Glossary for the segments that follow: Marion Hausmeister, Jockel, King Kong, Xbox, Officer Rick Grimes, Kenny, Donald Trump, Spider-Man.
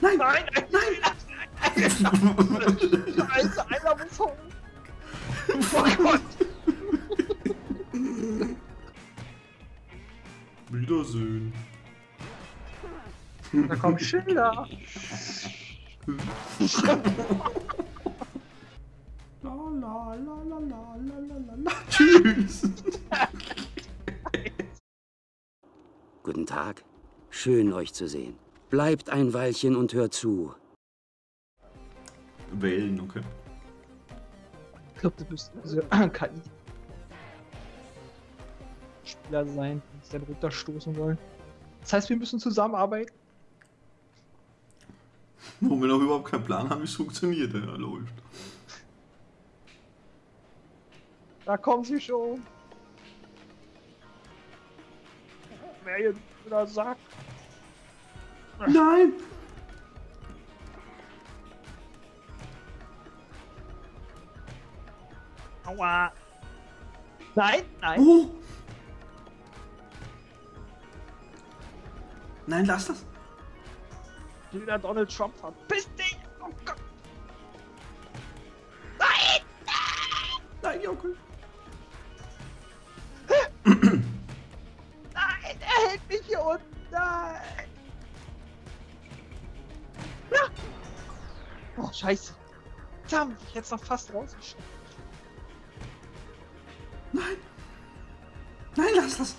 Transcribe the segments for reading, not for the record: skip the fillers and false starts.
Nein! Nein! Nein! Nein! Scheiße, einer muss hoch! Oh Gott! Wiedersehen! Da kommen Schilder! La la la la la la la la. Tschüss! Guten Tag. Schön, euch zu sehen. Bleibt ein Weilchen und hört zu. Wählen, okay. Ich glaube, du müsstest also KI-Spieler sein, die uns dann runterstoßen wollen. Das heißt, wir müssen zusammenarbeiten. Wo wir noch überhaupt keinen Plan haben, wie es funktioniert, ja, läuft. Da kommen sie schon. Wer hier wieder sagt. Nein! Aua! Nein, nein! Oh. Nein, lass das! Wieder Donald Trump, verpiss dich! Oh Gott! Nein! Nein, Jockel! Nein, er hält mich hier unten! Nein! Oh, scheiße. Damn, jetzt noch fast rausgeschossen. Nein. Nein, lass das.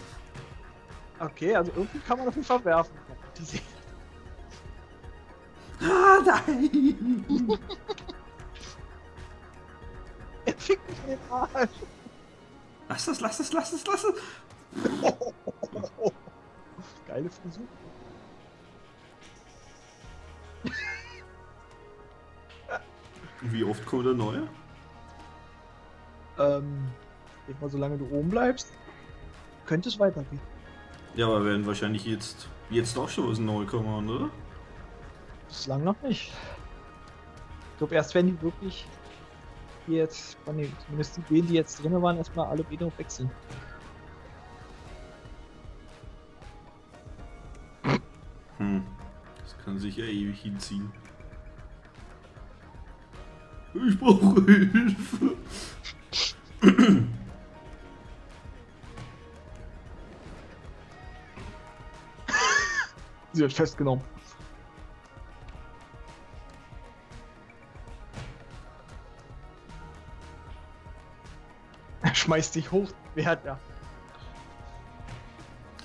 Okay, also irgendwie kann man auf jeden Fall werfen. Ah, nein. Er fickt mich in den Arsch. Lass das, lass das, lass das, lass das. Oh, oh, oh, oh. Geile Frisur. Wie oft kommt der neue? Ich mal, solange du oben bleibst, könnte es weitergehen. Ja, aber werden wahrscheinlich jetzt auch schon was neu kommen, oder? Bislang noch nicht. Ich glaube, erst wenn die wirklich jetzt, zumindest die, die jetzt drin waren, erstmal alle wieder wechseln. Hm, das kann sich ja ewig hinziehen. Ich brauche Hilfe. Sie hat festgenommen. Er schmeißt dich hoch. Wer hat er?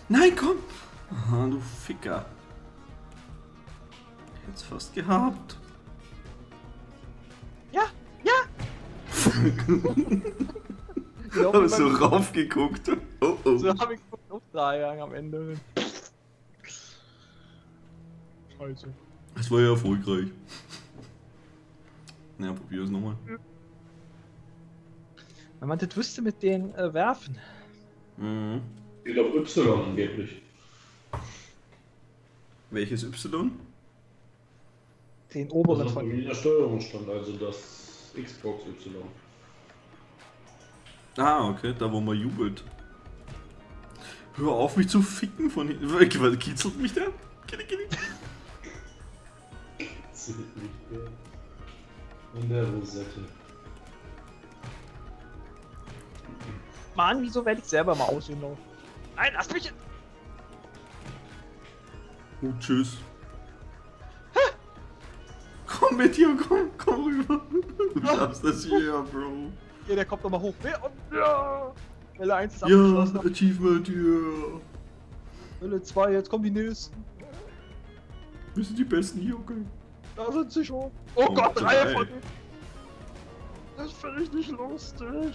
Nein, komm! Aha, du Ficker. Hätt's fast gehabt. Habe so raufgeguckt. Oh, oh. So habe ich aufgegangen am Ende. Scheiße. Das war ja erfolgreich. Na, probier es nochmal. Wenn man das wüsste mit den Werfen. Mhm. Ich glaube Y angeblich. Welches Y? Den oberen von in der Steuerung stand, also das Xbox Y. Ah, okay, da wo man jubelt. Hör auf mich zu ficken von hinten. Kitzelt mich der? Kitzel mich der. In der Rosette. Mann, wieso werde ich selber mal ausgenommen? Nein, lass mich jetzt! Oh, tschüss. Komm mit dir, komm rüber. Du darfst das hier, Bro. Ja, der kommt nochmal hoch. Und ja! Welle 1 ist abgeschlossen. Ja, Achievement, ja. Welle 2, jetzt kommen die nächsten. Wir sind die Besten hier, okay. Da sind sie schon. Oh, oh Gott, 3 von denen. Das finde ich nicht lustig.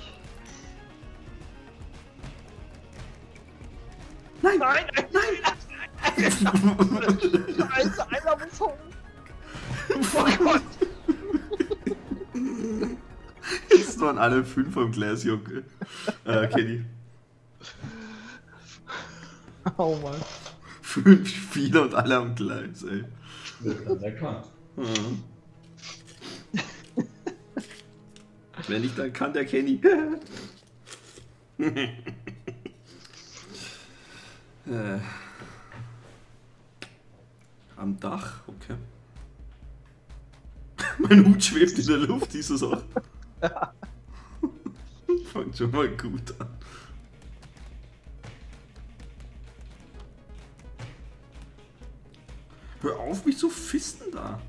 Nein, nein, nein, nein. Scheiße, einer muss hoch. Oh Gott! Jetzt waren alle 5 vom Glas, Jockel. Kenny. Oh Mann. 5 Spieler und alle am Gleis, ey. Lecker. Ja. Wenn nicht, dann kann der Kenny. Am Dach, okay. Mein Hut schwebt in der Luft, diese Sache. Fängt schon mal gut an. Hör auf, mich zu fisten da.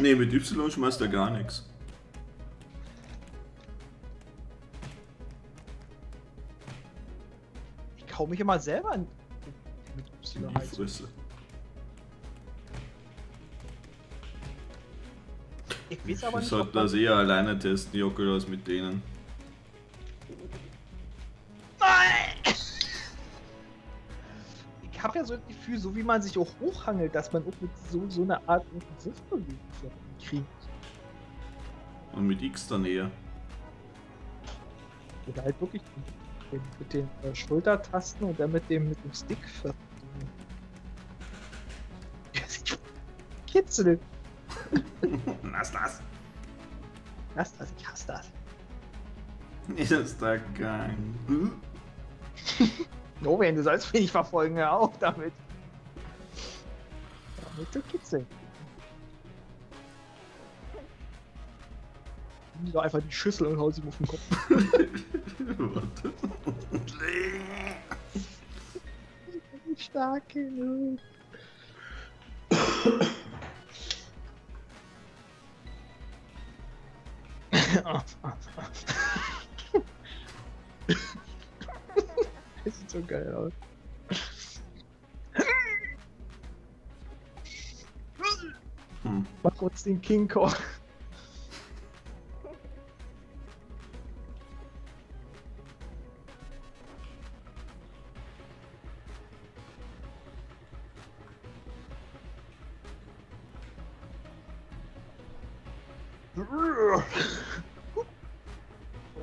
Ne, mit Y schmeißt er gar nichts. Ich kau mich immer selber an. Mit Y die Fresse. Ich weiß aber nicht. Ich sollte das eher alleine testen, Jockel, als mit denen. Ich habe ja so ein Gefühl, so wie man sich auch hochhangelt, dass man auch mit so einer Art Griffbewegung kriegt. Und mit X dann eher. Oder halt wirklich mit den Schultertasten und dann mit dem Stick kitzeln. Lass das, ich hasse das. Ist da kein. Noven, du sollst mich nicht verfolgen, hör auf damit. Damit zu kitzeln. Nimm doch einfach die Schüssel und hau sie mir auf den Kopf. Warte. Stark genug. Das sieht so geil aus. Mach kurz den King Kong.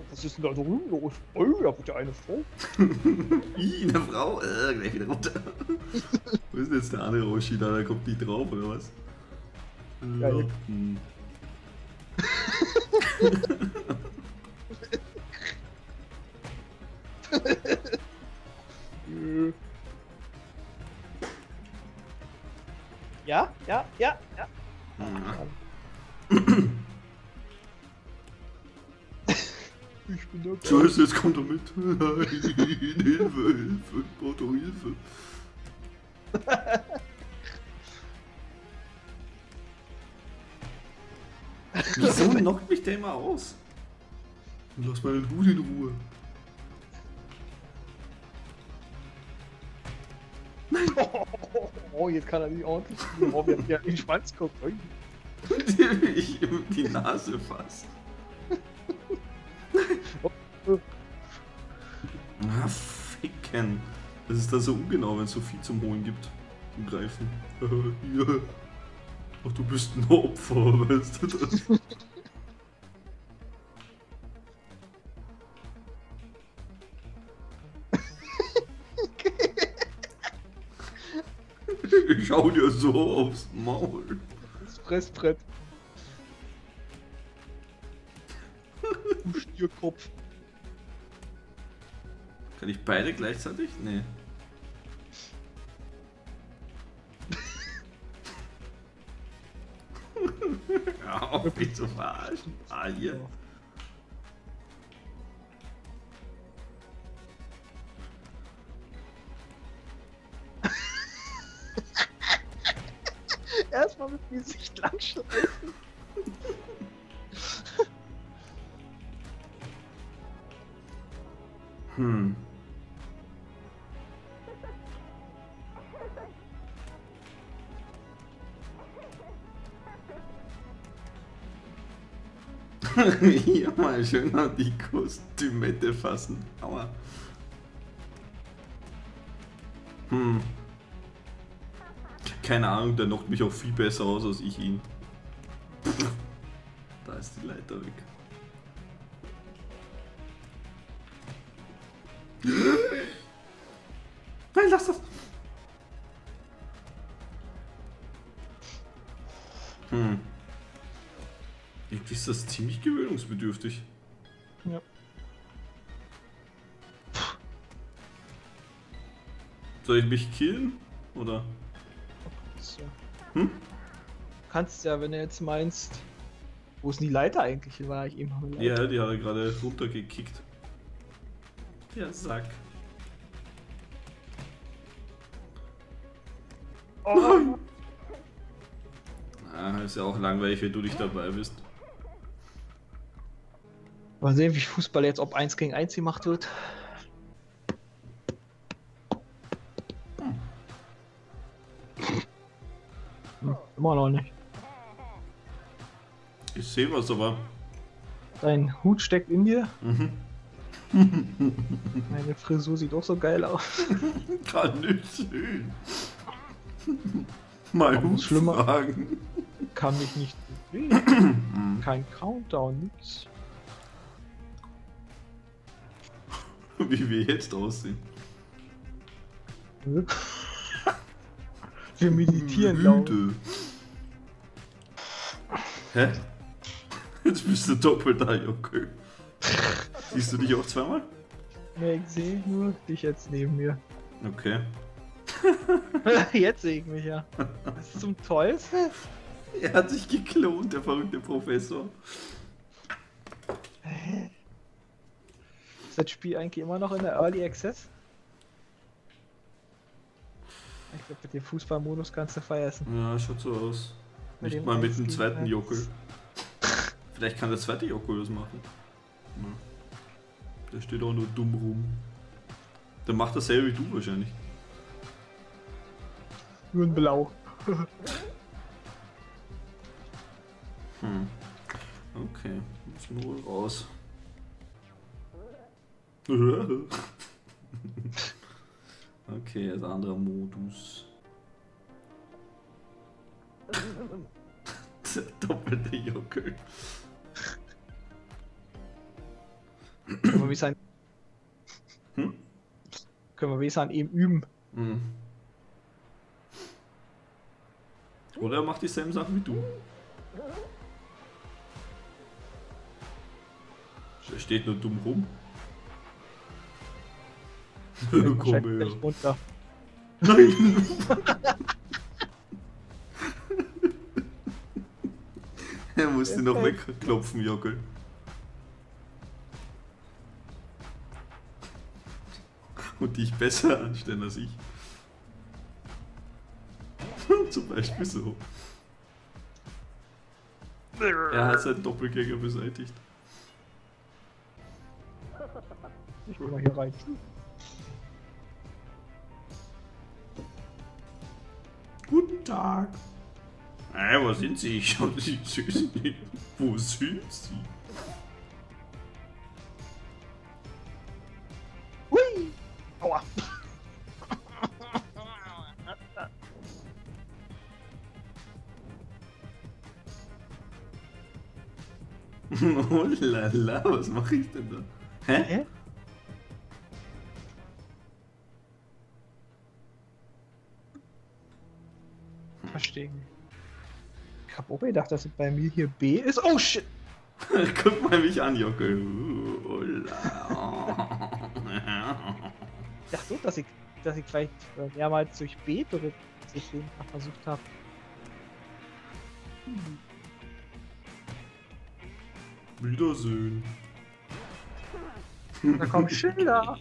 Was ist denn da drüben los? Oh, da wurde ja eine Frau. Ih, eine Frau? Gleich wieder runter. Wo ist denn jetzt der andere Roshi da? Da kommt die drauf, oder was? Locken. Ja. Ich bin der Scheiße, jetzt kommt er mit. Nein, Hilfe, braucht doch Hilfe. Wieso knockt mich der immer aus? Und lass meinen Hut in Ruhe. Nein! Oh, jetzt kann er nicht ordentlich spielen. Oh, wir haben ja in den Schwanz geguckt. Ich ihm die Nase fasst. Ah, ficken. Das ist dann so ungenau, wenn es so viel zum Holen gibt. Zum Greifen. Ja. Ach, du bist ein Opfer, weißt du das? Ich schau dir so aufs Maul. Das Pressbrett. Du Stierkopf. Kann ich beide gleichzeitig? Nee. Hör auf, mich zu verarschen. Ah, hier. Erstmal mit mir sich langschleifen. Hier mal schön an die Kostümette fassen. Aua. Keine Ahnung, der knockt mich auch viel besser aus als ich ihn. Da ist die Leiter weg. Nein, lass das! Irgendwie ist das ziemlich gewöhnungsbedürftig. Ja. Soll ich mich killen? Oder? Hm? Kannst ja, wenn du jetzt meinst. Wo ist denn die Leiter eigentlich? War ich eben noch ja, die hat er gerade runtergekickt. Der Sack. Oh. Ah, ist ja auch langweilig, wenn du nicht dabei bist. Mal sehen, wie Fußball jetzt ob 1 gegen 1 gemacht wird. Immer noch nicht. Ich sehe was, aber... Dein Hut steckt in dir. Mhm. Meine Frisur sieht auch so geil aus. Kann nicht sehen. Mein Hut schlimmer. Fragen. Kann mich nicht bewegen. Kein Countdown, nichts. Wie wir jetzt aussehen. Wir meditieren, Leute. Hä? Jetzt bist du doppelt da, Jockel. Siehst du dich auch zweimal? Nee, ich sehe nur dich jetzt neben mir. Okay. Jetzt sehe ich mich ja. Was zum Teufel? Er hat sich geklont, der verrückte Professor. Ist das Spiel eigentlich immer noch in der Early Access? Ich glaube, mit dem Fußballmodus kannst du vergessen. Ja, schaut so aus. Nicht mal mit dem zweiten Jockel. Vielleicht kann der zweite Jockel das machen. Ja. Der steht auch nur dumm rum. Der macht dasselbe wie du wahrscheinlich. Nur in Blau. Hm. Okay, müssen wir wohl raus. Okay, ist ein anderer Modus. Der doppelte Jockel. Können wir wie sein. Hm? Können wir wie sein eben üben. Mhm. Oder er macht dieselben Sachen wie du. Er steht nur dumm rum. Komm her. Runter. Nein! Er musste noch wegklopfen, Jockel. Und dich besser anstellen als ich. Zum Beispiel so. Er hat seinen Doppelgänger beseitigt. Ich will mal hier rein. Guten Tag. Hey, wo sind Sie? Ich schau Sie süß nicht. Wo sind Sie? Hui! Aua! Oh la la, was mache ich denn da? Hä? Hä? Verstehen. Ich hab auch gedacht, dass es bei mir hier B ist. Oh shit! Guck mal mich an, Jockel. Ich dachte so, dass ich vielleicht mehrmals durch B drückt, dass ich den versucht habe. Wiedersehen. Da kommt Schindler.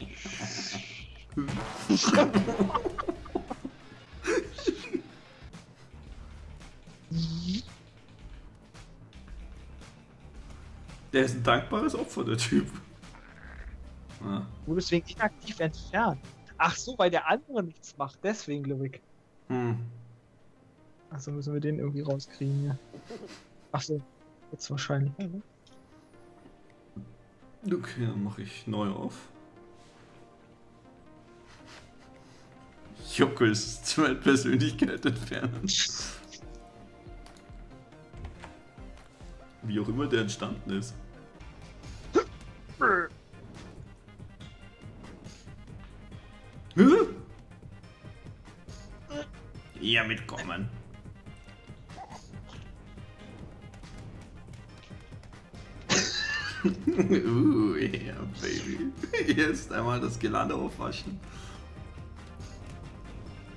Der ist ein dankbares Opfer, der Typ. Ah. Nur deswegen inaktiv entfernt. Ach so, weil der andere nichts macht, deswegen, glaube ich. Hm. Also müssen wir den irgendwie rauskriegen, ja. Ach so, jetzt wahrscheinlich. Okay, dann mache ich neu auf. Jockel ist Zweitpersönlichkeit entfernt. Wie auch immer der entstanden ist. Ja, mitkommen. Yeah, baby. Jetzt einmal das Gelande aufwaschen.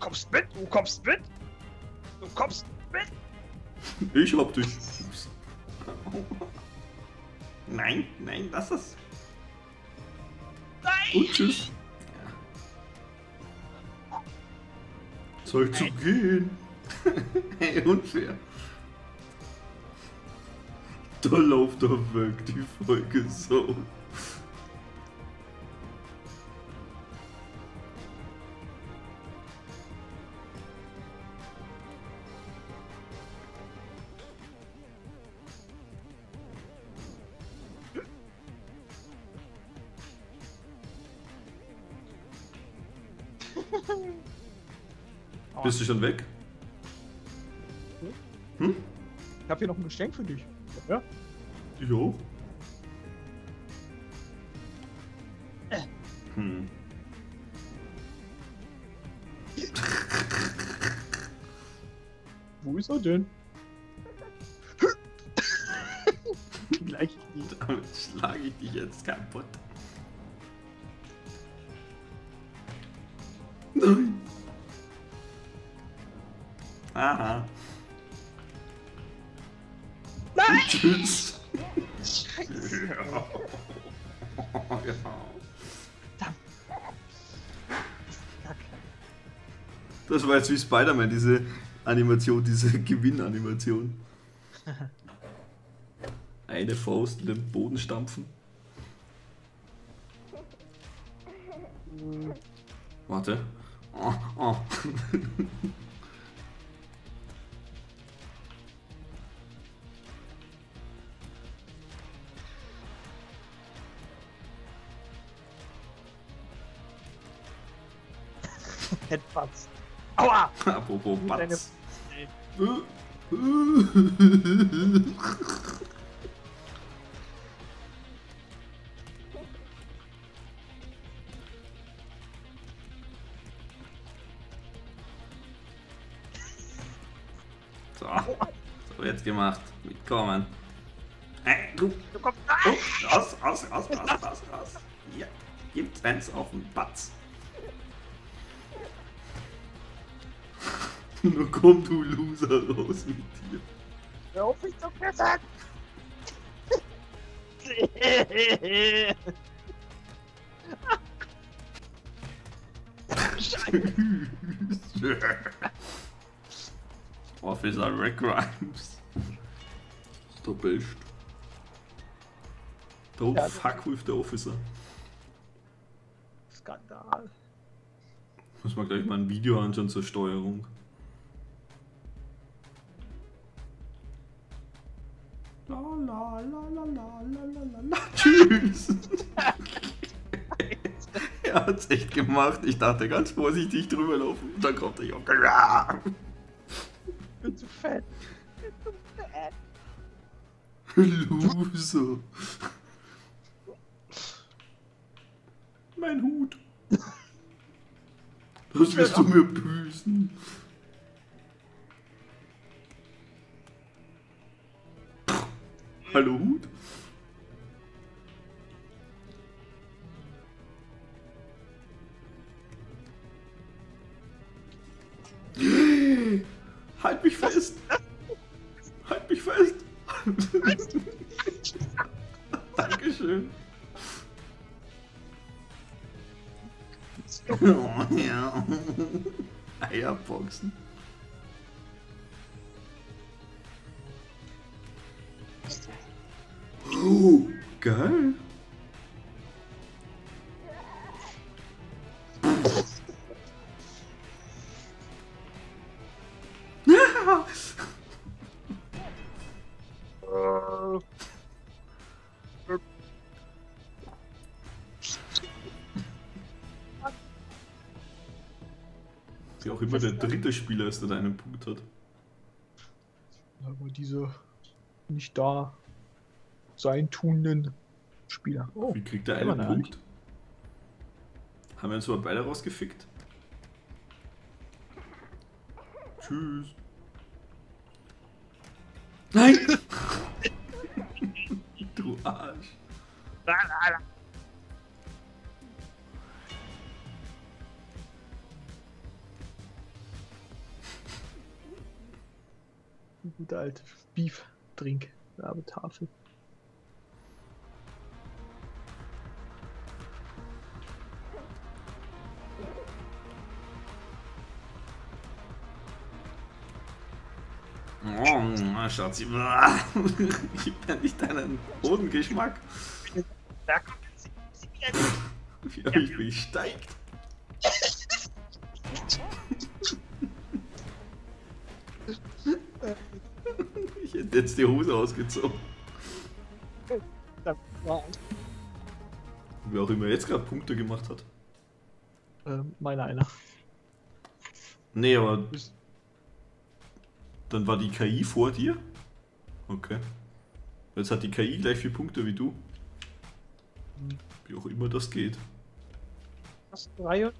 kommst mit, du kommst mit. Du kommst mit. Ich hab dich. Ups. Nein, nein, lass das. Nein. Und tschüss. Ja. Zeit zu gehen. Hey, unfair. Da läuft er weg, die Folge so. Bist du schon weg? Hm? Ich hab hier noch ein Geschenk für dich. Ja? Ich auch. Hm. Wo ist er denn? Gleich nicht. Damit schlage ich dich jetzt kaputt. Nein. Aha. Nein! Tschüss! Scheiße! Ja. Oh, ja. Das war jetzt wie Spider-Man, diese Animation, diese Gewinnanimation. Eine Faust in den Boden stampfen. Warte. Oh, oh. Headbutts. Aua! Apropos Butts. So. So wird's gemacht. Mitkommen. Du kommst raus. Ja. Gibt's eins auf den Batz. Nur komm, du Loser, raus mit dir. Hör auf, mich zu klettern! Officer Rick Grimes. Ist der Best. Don't fuck with the Officer. Skandal. Muss man gleich mal ein Video anschauen zur Steuerung. La la la la la la la la. Tschüss! Er hat's echt gemacht. Ich dachte ganz vorsichtig drüber laufen und dann kommt der Jockel. Ich bin zu fett. Loser. Mein Hut. Das wirst du mir büßen. Hallo Hut? Halt mich fest! Halt mich fest! Dankeschön! Oh ja! Eierboxen! Oh, geil! Wie auch immer der dritte Spieler ist, der da einen Punkt hat. Aber diese nicht da sein tunenden Spieler. Oh, wie kriegt der einen Punkt? Nicht. Haben wir uns aber beide rausgefickt? Tschüss. Nein! Du Arsch. gute alte Beef-Drink-Werbetafel. Oh, Schatz, ich bin nicht deinen Bodengeschmack. Da kommt sie wieder nicht. Wie er mich besteigt. Ich hätte jetzt die Hose ausgezogen. Wer auch immer jetzt gerade Punkte gemacht hat. Meiner einer. Nee, aber... Dann war die KI vor dir? Okay. Jetzt hat die KI gleich 4 Punkte wie du. Wie auch immer das geht. Hast 3 und...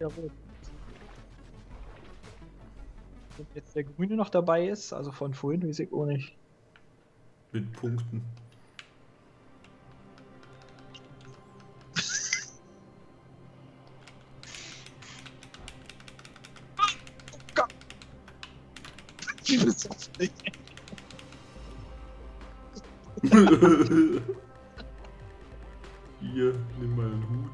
Jawohl. Wenn jetzt der Grüne noch dabei ist, also von vorhin, weiß ich auch nicht. Mit Punkten. Hier, nimm mal den Hut.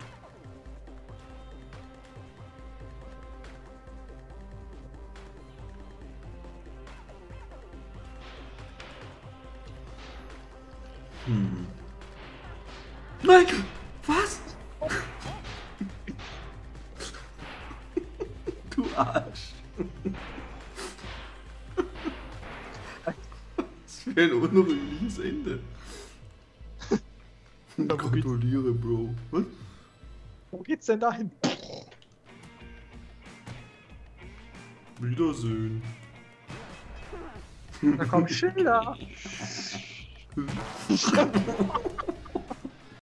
Nein! Was? Du Arsch! Das wäre ein unruhiges Ende. Gratuliere, Bro. Was? Wo geht's denn dahin? Wiedersehen. Da kommt Schilder!